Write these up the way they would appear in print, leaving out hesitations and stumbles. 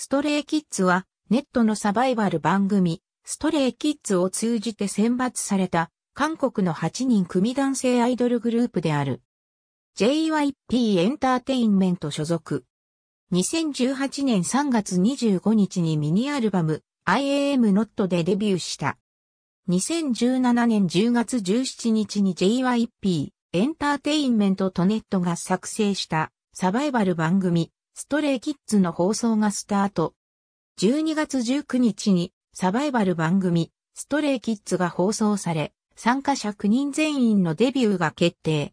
ストレイキッズは、ネットのサバイバル番組、ストレイキッズを通じて選抜された、韓国の8人組男性アイドルグループである。JYP エンターテインメント所属。2018年3月25日にミニアルバム、I am NOT でデビューした。2017年10月17日に JYP エンターテインメントとネットが作成したサバイバル番組ストレイキッズの放送がスタート。12月19日にサバイバル番組ストレイキッズが放送され、参加者9人全員のデビューが決定。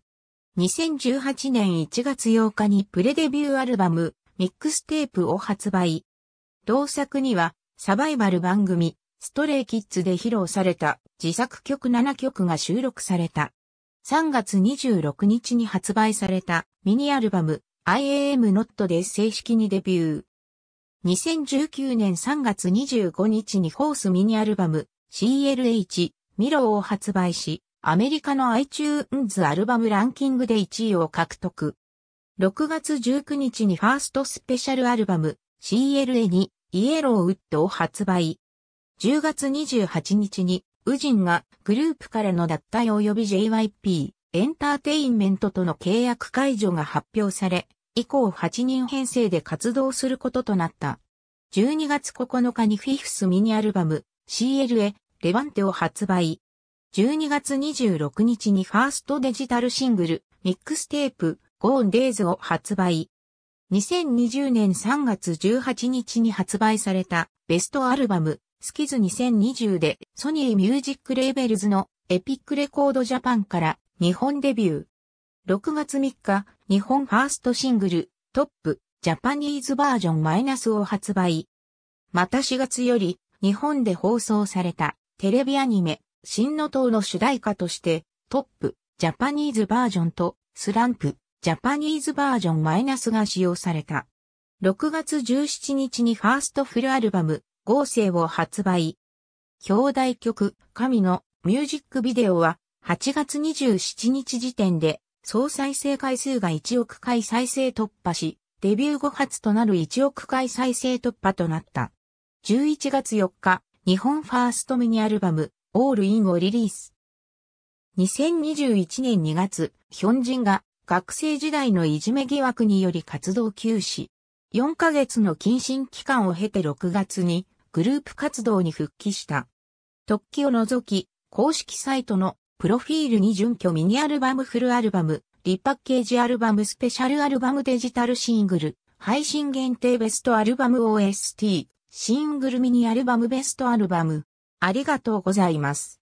2018年1月8日にプレデビューアルバムミックステープを発売。同作にはサバイバル番組ストレイキッズで披露された自作曲7曲が収録された。3月26日に発売されたミニアルバム I am NOT で正式にデビュー。2019年3月25日にホースミニアルバム CLH ミロを発売し、アメリカの iTunes アルバムランキングで1位を獲得。6月19日にファーストスペシャルアルバム CLA にイエローウッドを発売。10月28日に、ウジンがグループからの脱退及び JYP エンターテインメントとの契約解除が発表され、以降8人編成で活動することとなった。12月9日にフィフスミニアルバム CLA レバンテを発売。12月26日にファーストデジタルシングルミックステープ Gone Days を発売。2020年3月18日に発売されたベストアルバムスキズ2020でソニーミュージックレーベルズのエピックレコードジャパンから日本デビュー。6月3日、日本ファーストシングルトップジャパニーズバージョン-を発売。また4月より日本で放送されたテレビアニメ真の塔の主題歌としてトップジャパニーズバージョンとスランプジャパニーズバージョン-が使用された。6月17日にファーストフルアルバム合成を発売。表題曲、神のミュージックビデオは8月27日時点で総再生回数が1億回再生突破し、デビュー後初となる1億回再生突破となった。11月4日、日本ファーストミニアルバム、オールインをリリース。2021年2月、ヒョンジンが学生時代のいじめ疑惑により活動休止。4ヶ月の謹慎期間を経て6月に、グループ活動に復帰した。特記を除き、公式サイトのプロフィールに準拠ミニアルバムフルアルバム、リパッケージアルバムスペシャルアルバムデジタルシングル、配信限定ベストアルバム OST、シングルミニアルバムベストアルバム。ありがとうございます。